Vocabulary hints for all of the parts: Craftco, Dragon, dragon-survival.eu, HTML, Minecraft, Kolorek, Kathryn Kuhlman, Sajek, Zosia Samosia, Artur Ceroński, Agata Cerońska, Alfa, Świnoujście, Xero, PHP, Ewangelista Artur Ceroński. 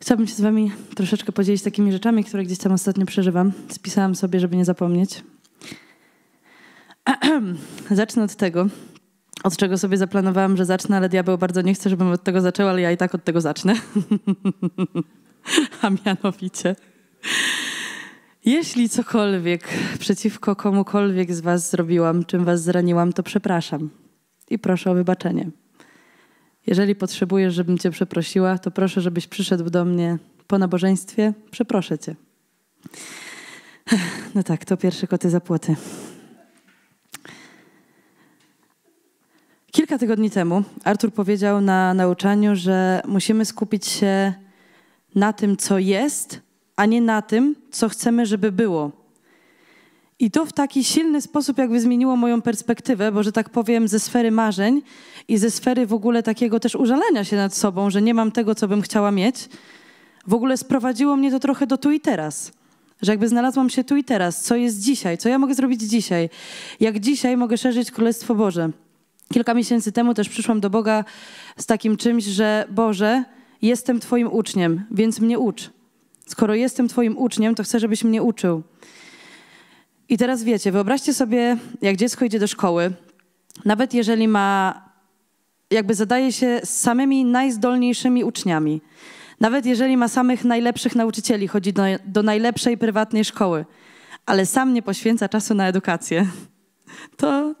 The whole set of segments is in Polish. Chciałabym się z wami troszeczkę podzielić takimi rzeczami, które gdzieś tam ostatnio przeżywam. Spisałam sobie, żeby nie zapomnieć. Zacznę od tego, od czego sobie zaplanowałam, że zacznę, ale diabeł bardzo nie chce, żebym od tego zaczęła, ale ja i tak od tego zacznę. A mianowicie, jeśli cokolwiek przeciwko komukolwiek z was zrobiłam, czym was zraniłam, to przepraszam i proszę o wybaczenie. Jeżeli potrzebujesz, żebym cię przeprosiła, to proszę, żebyś przyszedł do mnie po nabożeństwie, przeproszę cię. No tak, to pierwsze koty za płoty. Kilka tygodni temu Artur powiedział na nauczaniu, że musimy skupić się na tym, co jest, a nie na tym, co chcemy, żeby było. I to w taki silny sposób jakby zmieniło moją perspektywę, bo, że tak powiem, ze sfery marzeń i ze sfery w ogóle takiego też użalania się nad sobą, że nie mam tego, co bym chciała mieć, w ogóle sprowadziło mnie to trochę do tu i teraz. Że jakby znalazłam się tu i teraz, co jest dzisiaj, co ja mogę zrobić dzisiaj, jak dzisiaj mogę szerzyć Królestwo Boże. Kilka miesięcy temu też przyszłam do Boga z takim czymś, że Boże, jestem Twoim uczniem, więc mnie ucz. Skoro jestem Twoim uczniem, to chcę, żebyś mnie uczył. I teraz wiecie, wyobraźcie sobie, jak dziecko idzie do szkoły, nawet jeżeli ma, jakby zadaje się z samymi najzdolniejszymi uczniami, nawet jeżeli ma samych najlepszych nauczycieli, chodzi do najlepszej prywatnej szkoły, ale sam nie poświęca czasu na edukację, to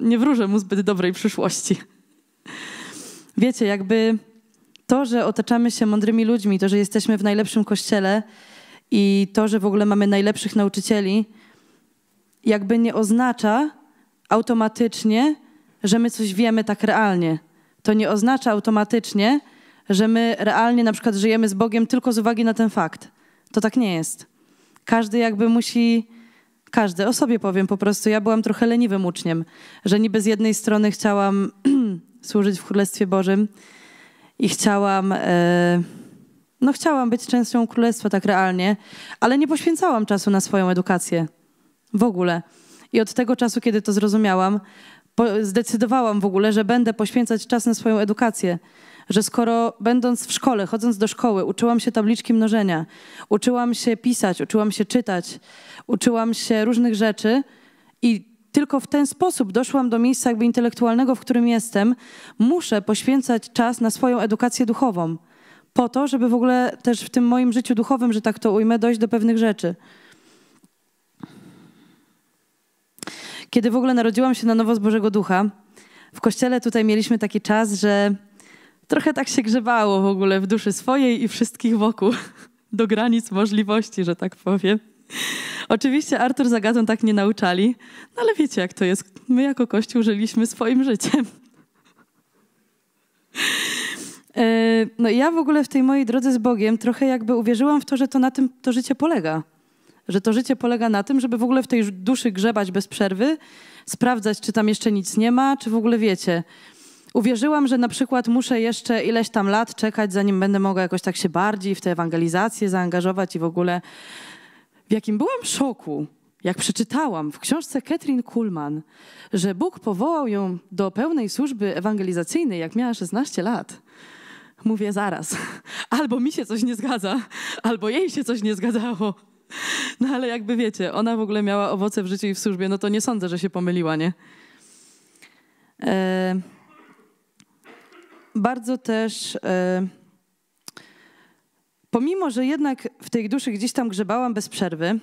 nie wróżę mu zbyt dobrej przyszłości. Wiecie, jakby to, że otaczamy się mądrymi ludźmi, to, że jesteśmy w najlepszym kościele i to, że w ogóle mamy najlepszych nauczycieli, jakby nie oznacza automatycznie, że my coś wiemy tak realnie. To nie oznacza automatycznie, że my realnie na przykład żyjemy z Bogiem tylko z uwagi na ten fakt. To tak nie jest. Każdy jakby musi... Każdy, o sobie powiem po prostu, ja byłam trochę leniwym uczniem, że niby z jednej strony chciałam służyć w Królestwie Bożym i chciałam być częścią Królestwa tak realnie, ale nie poświęcałam czasu na swoją edukację w ogóle. I od tego czasu, kiedy to zrozumiałam, zdecydowałam w ogóle, że będę poświęcać czas na swoją edukację. Że skoro będąc w szkole, chodząc do szkoły, uczyłam się tabliczki mnożenia, uczyłam się pisać, uczyłam się czytać, uczyłam się różnych rzeczy i tylko w ten sposób doszłam do miejsca jakby intelektualnego, w którym jestem, muszę poświęcać czas na swoją edukację duchową po to, żeby w ogóle też w tym moim życiu duchowym, że tak to ujmę, dojść do pewnych rzeczy. Kiedy w ogóle narodziłam się na nowo z Bożego Ducha, w kościele tutaj mieliśmy taki czas, że trochę tak się grzebało w ogóle w duszy swojej i wszystkich wokół, do granic możliwości, że tak powiem. Oczywiście Artur z Agatą tak nie nauczali, no ale wiecie jak to jest, my jako Kościół żyliśmy swoim życiem. No i ja w ogóle w tej mojej drodze z Bogiem trochę jakby uwierzyłam w to, że to na tym to życie polega. Że to życie polega na tym, żeby w ogóle w tej duszy grzebać bez przerwy, sprawdzać, czy tam jeszcze nic nie ma, czy w ogóle wiecie. Uwierzyłam, że na przykład muszę jeszcze ileś tam lat czekać, zanim będę mogła jakoś tak się bardziej w tę ewangelizację zaangażować i w ogóle... W jakim byłam szoku, jak przeczytałam w książce Kathryn Kuhlman, że Bóg powołał ją do pełnej służby ewangelizacyjnej, jak miała 16 lat. Mówię zaraz, albo mi się coś nie zgadza, albo jej się coś nie zgadzało. No ale jakby wiecie, ona w ogóle miała owoce w życiu i w służbie, no to nie sądzę, że się pomyliła, nie? Bardzo też, pomimo, że jednak w tej duszy gdzieś tam grzebałam bez przerwy,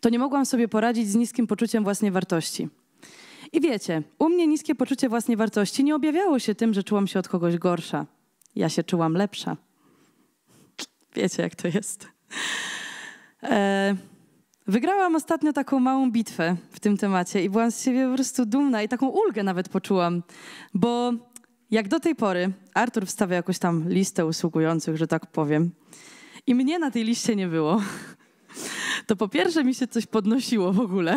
to nie mogłam sobie poradzić z niskim poczuciem własnej wartości. I wiecie, u mnie niskie poczucie własnej wartości nie objawiało się tym, że czułam się od kogoś gorsza. Ja się czułam lepsza. Wiecie, jak to jest. Wygrałam ostatnio taką małą bitwę w tym temacie i byłam z siebie po prostu dumna i taką ulgę nawet poczułam, bo jak do tej pory Artur wstawia jakąś tam listę usługujących, że tak powiem, i mnie na tej liście nie było, to po pierwsze mi się coś podnosiło w ogóle.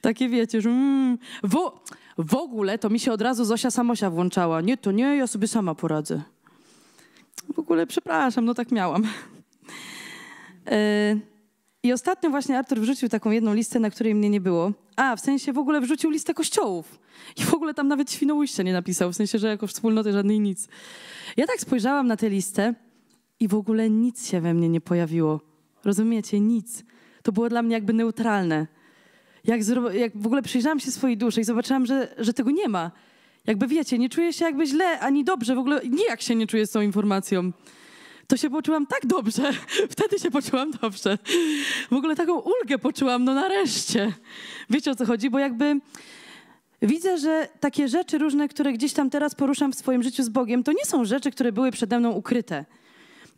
Takie wiecie, że w ogóle to mi się od razu Zosia Samosia włączała. Nie, to nie, ja sobie sama poradzę. W ogóle przepraszam, no tak miałam. I ostatnio właśnie Artur wrzucił taką jedną listę, na której mnie nie było. A, w sensie w ogóle wrzucił listę kościołów. I w ogóle tam nawet Świnoujście nie napisał, w sensie, że jako wspólnoty żadnej nic. Ja tak spojrzałam na tę listę i w ogóle nic się we mnie nie pojawiło. Rozumiecie? Nic. To było dla mnie jakby neutralne. Jak w ogóle przyjrzałam się swojej duszy i zobaczyłam, że tego nie ma. Jakby wiecie, nie czuję się jakby źle ani dobrze. W ogóle nijak się nie czuję z tą informacją. To się poczułam tak dobrze. Wtedy się poczułam dobrze. W ogóle taką ulgę poczułam, no nareszcie. Wiecie, o co chodzi? Bo jakby widzę, że takie rzeczy różne, które gdzieś tam teraz poruszam w swoim życiu z Bogiem, to nie są rzeczy, które były przede mną ukryte.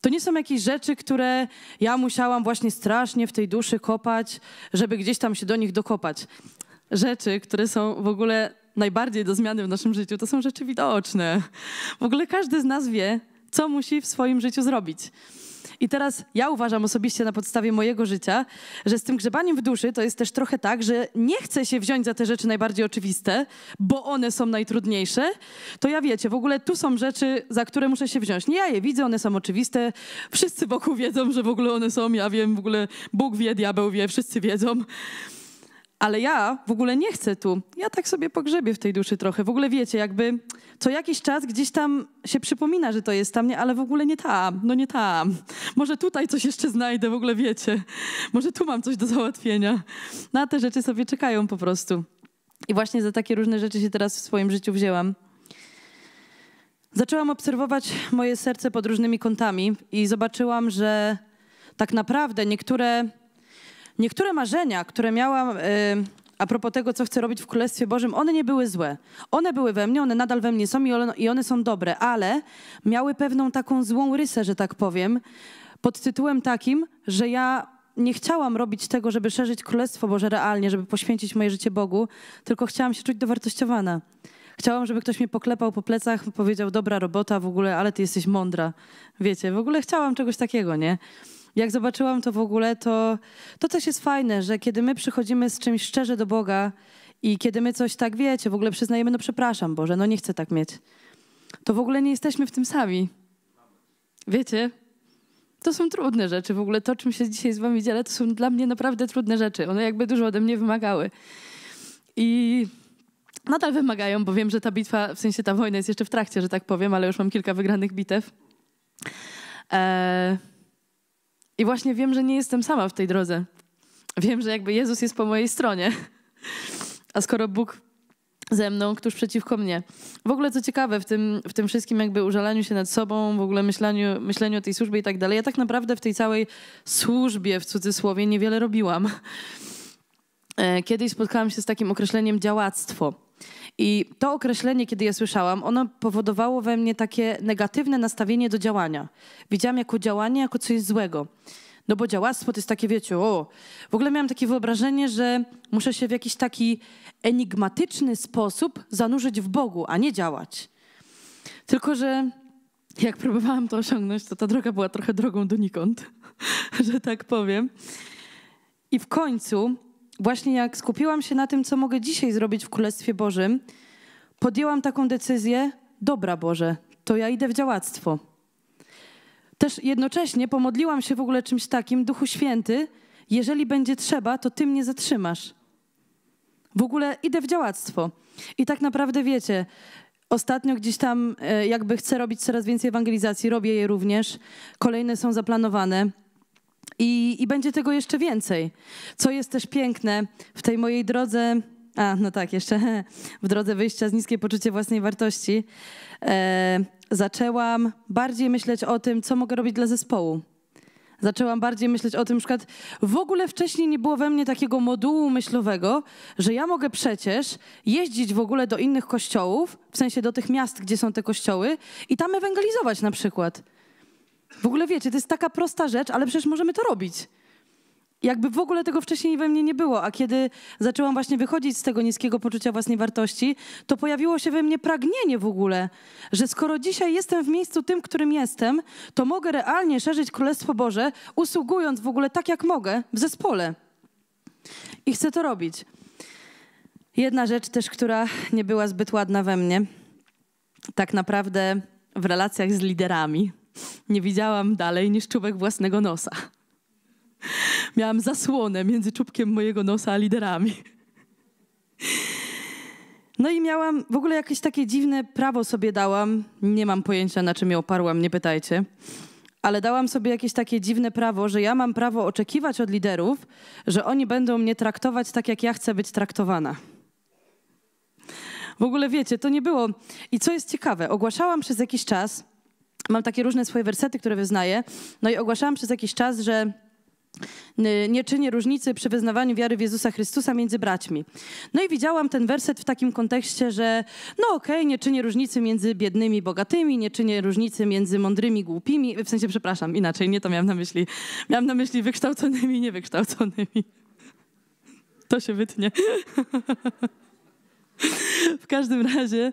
To nie są jakieś rzeczy, które ja musiałam właśnie strasznie w tej duszy kopać, żeby gdzieś tam się do nich dokopać. Rzeczy, które są w ogóle najbardziej do zmiany w naszym życiu, to są rzeczy widoczne. W ogóle każdy z nas wie, co musi w swoim życiu zrobić. I teraz ja uważam osobiście na podstawie mojego życia, że z tym grzebaniem w duszy to jest też trochę tak, że nie chcę się wziąć za te rzeczy najbardziej oczywiste, bo one są najtrudniejsze. To ja wiecie, w ogóle tu są rzeczy, za które muszę się wziąć. Nie ja je widzę, one są oczywiste. Wszyscy wokół wiedzą, że w ogóle one są. Ja wiem, w ogóle Bóg wie, diabeł wie, wszyscy wiedzą. Ale ja w ogóle nie chcę tu. Ja tak sobie pogrzebię w tej duszy trochę. W ogóle wiecie, jakby co jakiś czas gdzieś tam się przypomina, że to jest tam, nie, ale w ogóle nie tam, no nie tam. Może tutaj coś jeszcze znajdę, w ogóle wiecie. Może tu mam coś do załatwienia. Na te rzeczy sobie czekają po prostu. I właśnie za takie różne rzeczy się teraz w swoim życiu wzięłam. Zaczęłam obserwować moje serce pod różnymi kątami i zobaczyłam, że tak naprawdę Niektóre marzenia, które miałam a propos tego, co chcę robić w Królestwie Bożym, one nie były złe. One były we mnie, one nadal we mnie są i one są dobre, ale miały pewną taką złą rysę, że tak powiem, pod tytułem takim, że ja nie chciałam robić tego, żeby szerzyć Królestwo Boże realnie, żeby poświęcić moje życie Bogu, tylko chciałam się czuć dowartościowana. Chciałam, żeby ktoś mnie poklepał po plecach, powiedział, dobra robota w ogóle, ale ty jesteś mądra. Wiecie, w ogóle chciałam czegoś takiego, nie? Jak zobaczyłam to w ogóle, to też jest fajne, że kiedy my przychodzimy z czymś szczerze do Boga i kiedy my coś tak, wiecie, w ogóle przyznajemy, no przepraszam Boże, no nie chcę tak mieć, to w ogóle nie jesteśmy w tym sami. Wiecie? To są trudne rzeczy w ogóle. To, czym się dzisiaj z wami dzielę, to są dla mnie naprawdę trudne rzeczy. One jakby dużo ode mnie wymagały. I nadal wymagają, bo wiem, że ta bitwa, w sensie ta wojna jest jeszcze w trakcie, że tak powiem, ale już mam kilka wygranych bitew. I właśnie wiem, że nie jestem sama w tej drodze. Wiem, że jakby Jezus jest po mojej stronie. A skoro Bóg ze mną, któż przeciwko mnie? W ogóle co ciekawe, w tym wszystkim jakby użalaniu się nad sobą, w ogóle myśleniu o tej służbie i tak dalej, ja tak naprawdę w tej całej służbie, w cudzysłowie, niewiele robiłam. Kiedyś spotkałam się z takim określeniem działactwo. I to określenie, kiedy ja słyszałam, ono powodowało we mnie takie negatywne nastawienie do działania. Widziałam jako działanie, jako coś złego. No bo działactwo to jest takie, wiecie, o. W ogóle miałam takie wyobrażenie, że muszę się w jakiś taki enigmatyczny sposób zanurzyć w Bogu, a nie działać. Tylko że jak próbowałam to osiągnąć, to ta droga była trochę drogą donikąd, że tak powiem. I w końcu właśnie jak skupiłam się na tym, co mogę dzisiaj zrobić w Królestwie Bożym, podjęłam taką decyzję, dobra Boże, to ja idę w działactwo. Też jednocześnie pomodliłam się w ogóle czymś takim, Duchu Święty, jeżeli będzie trzeba, to Ty mnie zatrzymasz. W ogóle idę w działactwo. I tak naprawdę wiecie, ostatnio gdzieś tam jakby chcę robić coraz więcej ewangelizacji, robię je również, kolejne są zaplanowane. I będzie tego jeszcze więcej, co jest też piękne w tej mojej drodze, w drodze wyjścia z niskie poczucie własnej wartości, zaczęłam bardziej myśleć o tym, co mogę robić dla zespołu. Zaczęłam bardziej myśleć o tym, na przykład w ogóle wcześniej nie było we mnie takiego modułu myślowego, że ja mogę przecież jeździć w ogóle do innych kościołów, w sensie do tych miast, gdzie są te kościoły i tam ewangelizować na przykład. W ogóle wiecie, to jest taka prosta rzecz, ale przecież możemy to robić. Jakby w ogóle tego wcześniej we mnie nie było, a kiedy zaczęłam właśnie wychodzić z tego niskiego poczucia własnej wartości, to pojawiło się we mnie pragnienie w ogóle, że skoro dzisiaj jestem w miejscu tym, którym jestem, to mogę realnie szerzyć Królestwo Boże, usługując w ogóle tak, jak mogę, w zespole. I chcę to robić. Jedna rzecz też, która nie była zbyt ładna we mnie, tak naprawdę w relacjach z liderami. Nie widziałam dalej niż czubek własnego nosa. Miałam zasłonę między czubkiem mojego nosa a liderami. No i miałam, w ogóle jakieś takie dziwne prawo sobie dałam. Nie mam pojęcia, na czym je oparłam, nie pytajcie. ale dałam sobie jakieś takie dziwne prawo, że ja mam prawo oczekiwać od liderów, że oni będą mnie traktować tak, jak ja chcę być traktowana. W ogóle wiecie, to nie było... I co jest ciekawe, ogłaszałam przez jakiś czas, mam takie różne swoje wersety, które wyznaję, no i ogłaszałam przez jakiś czas, że nie czynię różnicy przy wyznawaniu wiary w Jezusa Chrystusa między braćmi. No i widziałam ten werset w takim kontekście, że no okej, nie czynię różnicy między biednymi i bogatymi, nie czynię różnicy między mądrymi i głupimi, w sensie, przepraszam, inaczej, nie to miałam na myśli. Miałam na myśli wykształconymi i niewykształconymi. To się wytnie. W każdym razie,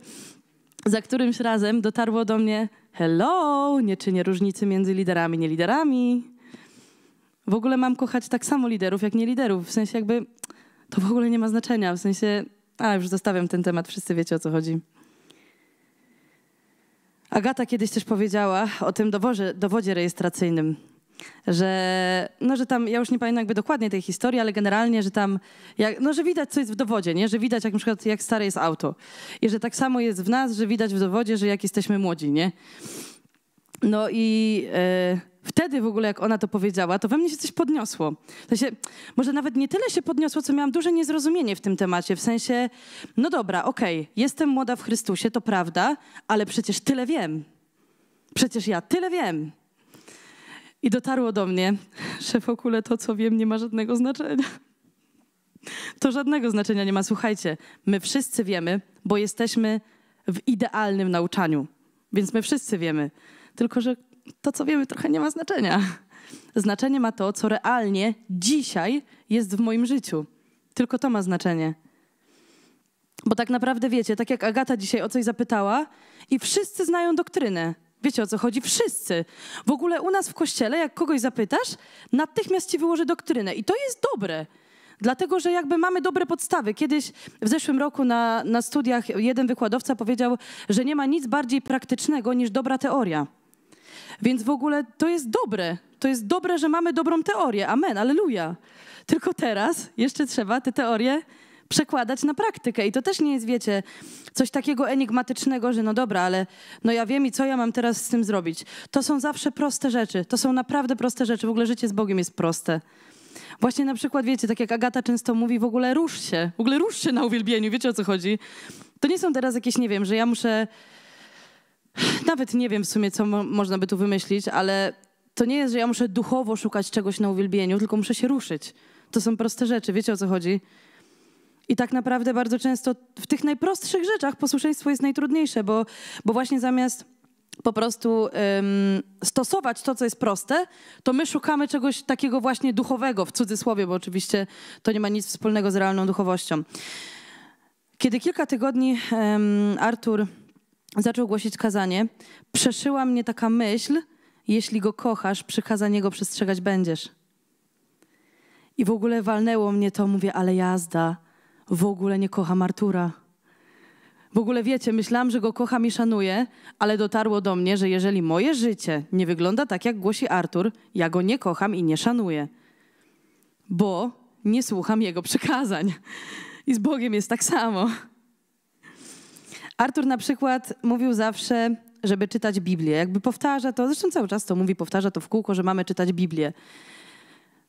za którymś razem dotarło do mnie, hello, nie czynię różnicy między liderami, nie liderami. W ogóle mam kochać tak samo liderów, jak nie liderów. W sensie jakby to w ogóle nie ma znaczenia. W sensie, już zostawiam ten temat, wszyscy wiecie, o co chodzi. Agata kiedyś też powiedziała o tym dowodzie rejestracyjnym, że, no, że tam, ja już nie pamiętam jakby dokładnie tej historii, ale generalnie, że tam, że widać, co jest w dowodzie, nie? Że widać, jak na przykład, jak stare jest auto. I że tak samo jest w nas, że widać w dowodzie, że jak jesteśmy młodzi, nie? No i... Wtedy w ogóle, jak ona to powiedziała, to we mnie się coś podniosło. W sensie, może nawet nie tyle się podniosło, co miałam duże niezrozumienie w tym temacie. W sensie, no dobra, okej, jestem młoda w Chrystusie, to prawda, ale przecież tyle wiem. Przecież ja tyle wiem. I dotarło do mnie, że w ogóle to, co wiem, nie ma żadnego znaczenia. To żadnego znaczenia nie ma. Słuchajcie, my wszyscy wiemy, bo jesteśmy w idealnym nauczaniu. Więc my wszyscy wiemy. Tylko że to, co wiemy, trochę nie ma znaczenia. Znaczenie ma to, co realnie dzisiaj jest w moim życiu. Tylko to ma znaczenie. Bo tak naprawdę wiecie, tak jak Agata dzisiaj o coś zapytała i wszyscy znają doktrynę. Wiecie, o co chodzi? Wszyscy. W ogóle u nas w kościele, jak kogoś zapytasz, natychmiast ci wyłoży doktrynę. I to jest dobre. Dlatego, że jakby mamy dobre podstawy. Kiedyś w zeszłym roku na studiach jeden wykładowca powiedział, że nie ma nic bardziej praktycznego niż dobra teoria. Więc w ogóle to jest dobre, że mamy dobrą teorię, amen, alleluja. Tylko teraz jeszcze trzeba te teorie przekładać na praktykę i to też nie jest, wiecie, coś takiego enigmatycznego, że no dobra, ale no ja wiem i co ja mam teraz z tym zrobić. To są zawsze proste rzeczy, to są naprawdę proste rzeczy, w ogóle życie z Bogiem jest proste. Właśnie na przykład, wiecie, tak jak Agata często mówi, w ogóle rusz się na uwielbieniu, wiecie, o co chodzi. To nie są teraz jakieś, nie wiem, że ja muszę... Nawet nie wiem w sumie, co można by tu wymyślić, ale to nie jest, że ja muszę duchowo szukać czegoś na uwielbieniu, tylko muszę się ruszyć. To są proste rzeczy, wiecie, o co chodzi? I tak naprawdę bardzo często w tych najprostszych rzeczach posłuszeństwo jest najtrudniejsze, bo właśnie zamiast po prostu stosować to, co jest proste, to my szukamy czegoś takiego właśnie duchowego, w cudzysłowie, bo oczywiście to nie ma nic wspólnego z realną duchowością. Kiedy kilka tygodni Artur zaczął głosić kazanie, przeszyła mnie taka myśl, jeśli go kochasz, przykazań jego przestrzegać będziesz. I w ogóle walnęło mnie to, mówię, ale jazda, w ogóle nie kocham Artura. W ogóle wiecie, myślałam, że go kocham i szanuję, ale dotarło do mnie, że jeżeli moje życie nie wygląda tak, jak głosi Artur, ja go nie kocham i nie szanuję, bo nie słucham jego przykazań. I z Bogiem jest tak samo. Artur na przykład mówił zawsze, żeby czytać Biblię. Jakby powtarza to, zresztą cały czas to mówi, powtarza to w kółko, że mamy czytać Biblię.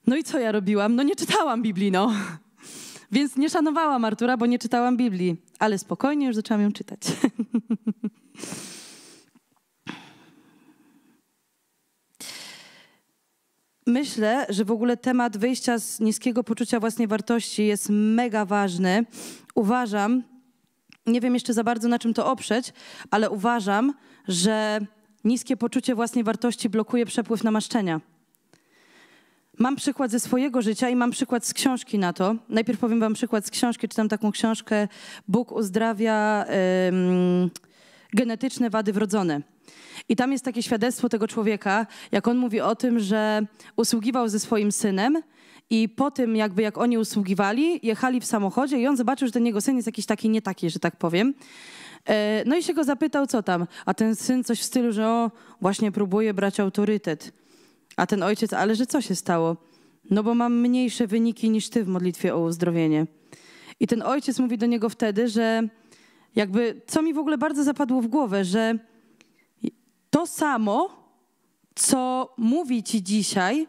No i co ja robiłam? No nie czytałam Biblii, no. Więc nie szanowałam Artura, bo nie czytałam Biblii. Ale spokojnie już zaczęłam ją czytać. Myślę, że w ogóle temat wyjścia z niskiego poczucia własnej wartości jest mega ważny. Uważam... Nie wiem jeszcze za bardzo, na czym to oprzeć, ale uważam, że niskie poczucie własnej wartości blokuje przepływ namaszczenia. Mam przykład ze swojego życia i mam przykład z książki na to. Najpierw powiem wam przykład z książki. Czytam taką książkę Bóg uzdrawia genetyczne wady wrodzone. I tam jest takie świadectwo tego człowieka, jak on mówi o tym, że usługiwał ze swoim synem i po tym jakby jak oni usługiwali, jechali w samochodzie i on zobaczył, że ten jego syn jest jakiś taki nie taki, że tak powiem. No i się go zapytał, co tam. A ten syn coś w stylu, że o, właśnie próbuje brać autorytet. A ten ojciec, ale że co się stało? No bo mam mniejsze wyniki niż ty w modlitwie o uzdrowienie. I ten ojciec mówi do niego wtedy, że jakby, co mi w ogóle bardzo zapadło w głowę, że to samo, co mówi ci dzisiaj,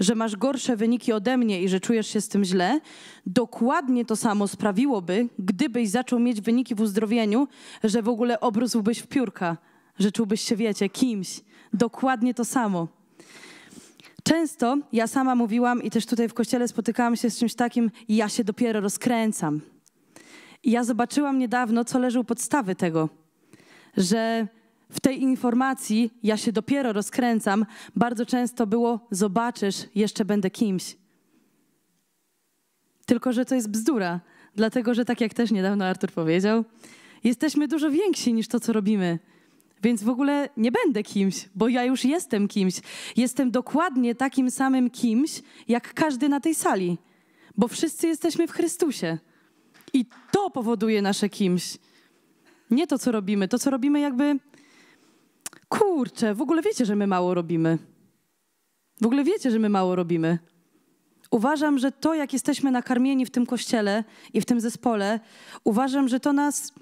że masz gorsze wyniki ode mnie i że czujesz się z tym źle, dokładnie to samo sprawiłoby, gdybyś zaczął mieć wyniki w uzdrowieniu, że w ogóle obrósłbyś w piórka, że czułbyś się, wiecie, kimś. Dokładnie to samo. Często ja sama mówiłam i też tutaj w kościele spotykałam się z czymś takim, ja się dopiero rozkręcam. I ja zobaczyłam niedawno, co leży u podstawy tego, że w tej informacji ja się dopiero rozkręcam, bardzo często było zobaczysz, jeszcze będę kimś. Tylko że to jest bzdura, dlatego że tak jak też niedawno Artur powiedział, jesteśmy dużo więksi niż to, co robimy. Więc w ogóle nie będę kimś, bo ja już jestem kimś. Jestem dokładnie takim samym kimś, jak każdy na tej sali. Bo wszyscy jesteśmy w Chrystusie. I to powoduje nasze kimś. Nie to, co robimy. To, co robimy jakby... Kurczę, w ogóle wiecie, że my mało robimy. W ogóle wiecie, że my mało robimy. Uważam, że to, jak jesteśmy nakarmieni w tym kościele i w tym zespole, uważam, że to nas...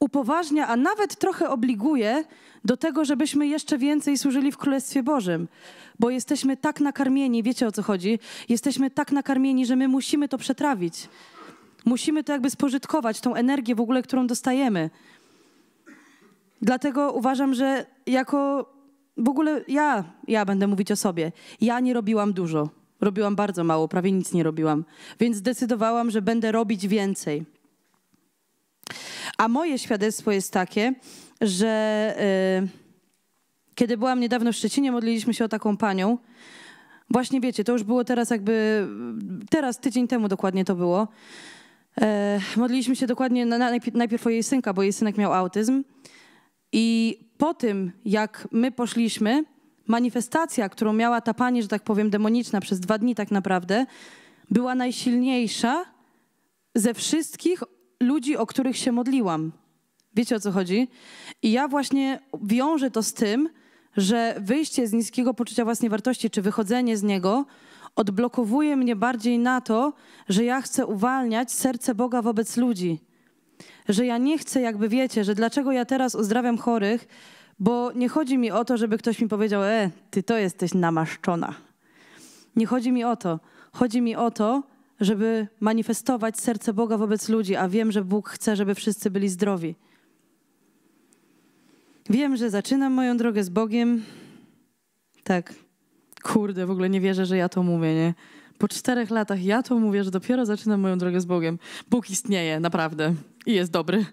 upoważnia, a nawet trochę obliguje do tego, żebyśmy jeszcze więcej służyli w Królestwie Bożym. Bo jesteśmy tak nakarmieni, wiecie o co chodzi, jesteśmy tak nakarmieni, że my musimy to przetrawić. Musimy to jakby spożytkować, tą energię w ogóle, którą dostajemy. Dlatego uważam, że jako w ogóle ja będę mówić o sobie. Ja nie robiłam dużo. Robiłam bardzo mało, prawie nic nie robiłam. Więc zdecydowałam, że będę robić więcej. A moje świadectwo jest takie, że kiedy byłam niedawno w Szczecinie, modliliśmy się o taką panią. Właśnie wiecie, to już było teraz jakby, tydzień temu dokładnie to było. Modliliśmy się dokładnie najpierw o jej synka, bo jej synek miał autyzm. I po tym, jak my poszliśmy, manifestacja, którą miała ta pani, że tak powiem, demoniczna przez 2 dni tak naprawdę, była najsilniejsza ze wszystkich ludzi, o których się modliłam. Wiecie, o co chodzi? I ja właśnie wiążę to z tym, że wyjście z niskiego poczucia własnej wartości, czy wychodzenie z niego, odblokowuje mnie bardziej na to, że ja chcę uwalniać serce Boga wobec ludzi. Że ja nie chcę, jakby wiecie, że dlaczego ja teraz uzdrawiam chorych, bo nie chodzi mi o to, żeby ktoś mi powiedział, ty to jesteś namaszczona. Nie chodzi mi o to. Chodzi mi o to, żeby manifestować serce Boga wobec ludzi, a wiem, że Bóg chce, żeby wszyscy byli zdrowi. Wiem, że zaczynam moją drogę z Bogiem. Tak, kurde, w ogóle nie wierzę, że ja to mówię, nie? Po 4 latach ja to mówię, że dopiero zaczynam moją drogę z Bogiem. Bóg istnieje, naprawdę. I jest dobry.